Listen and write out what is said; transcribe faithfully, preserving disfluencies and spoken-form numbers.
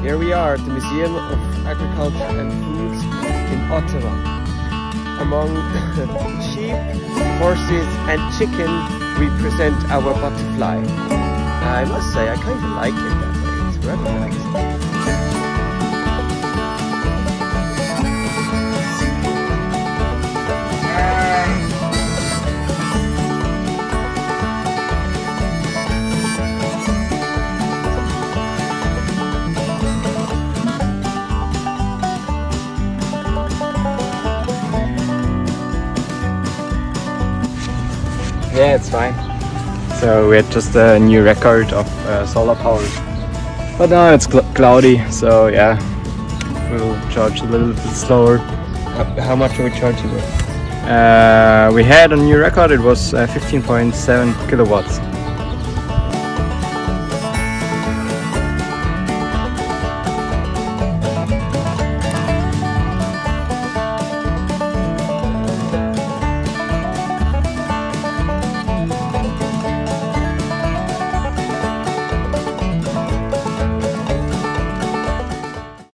Here we are at the Museum of Agriculture and Food in Ottawa. Among sheep, horses and chicken, we present our butterfly. I must say I kind of like it that way, it's rather nice. Yeah, it's fine. So we had just a new record of uh, solar power, but now it's cl cloudy, so yeah, we'll charge a little bit slower. How, how much are we charging with? Uh, we had a new record, it was uh, fifteen point seven kilowatts.